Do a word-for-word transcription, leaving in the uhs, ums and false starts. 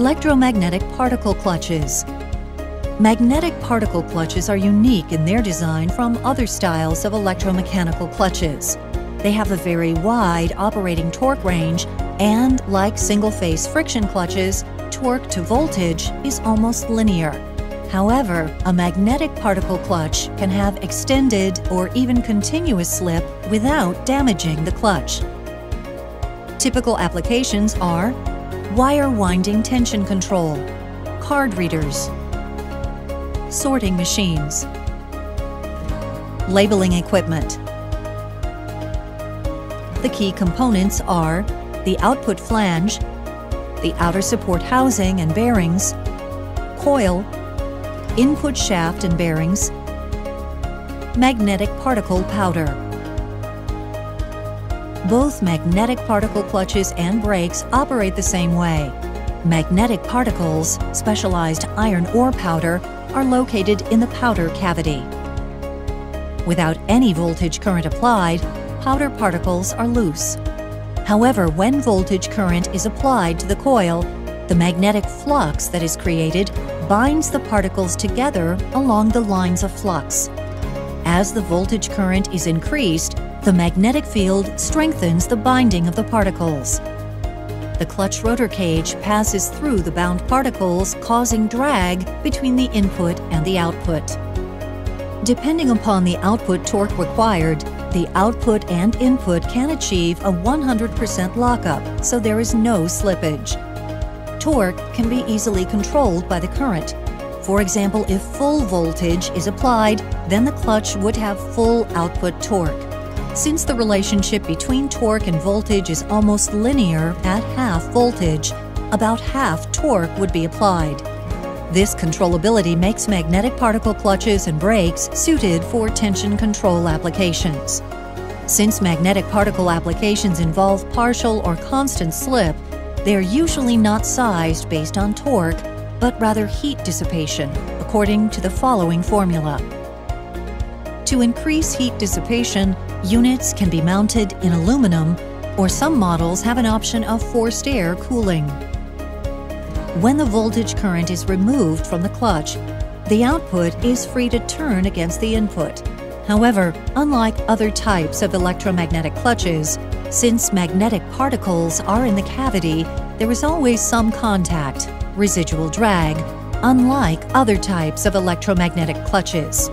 Electromagnetic particle clutches. Magnetic particle clutches are unique in their design from other styles of electromechanical clutches. They have a very wide operating torque range, and like single-phase friction clutches, torque to voltage is almost linear. However, a magnetic particle clutch can have extended or even continuous slip without damaging the clutch. Typical applications are wire winding tension control, card readers, sorting machines, labeling equipment. The key components are the output flange, the outer support housing and bearings, coil, input shaft and bearings, magnetic particle powder. Both magnetic particle clutches and brakes operate the same way. Magnetic particles, specialized iron ore powder, are located in the powder cavity. Without any voltage current applied, powder particles are loose. However, when voltage current is applied to the coil, the magnetic flux that is created binds the particles together along the lines of flux. As the voltage current is increased, the magnetic field strengthens the binding of the particles. The clutch rotor cage passes through the bound particles, causing drag between the input and the output. Depending upon the output torque required, the output and input can achieve a one hundred percent lockup, so there is no slippage. Torque can be easily controlled by the current. For example, if full voltage is applied, then the clutch would have full output torque. Since the relationship between torque and voltage is almost linear at half voltage, about half torque would be applied. This controllability makes magnetic particle clutches and brakes suited for tension control applications. Since magnetic particle applications involve partial or constant slip, they are usually not sized based on torque, but rather heat dissipation, according to the following formula. To increase heat dissipation, units can be mounted in aluminum, or some models have an option of forced air cooling. When the voltage current is removed from the clutch, the output is free to turn against the input. However, unlike other types of electromagnetic clutches, since magnetic particles are in the cavity, there is always some contact, residual drag, unlike other types of electromagnetic clutches.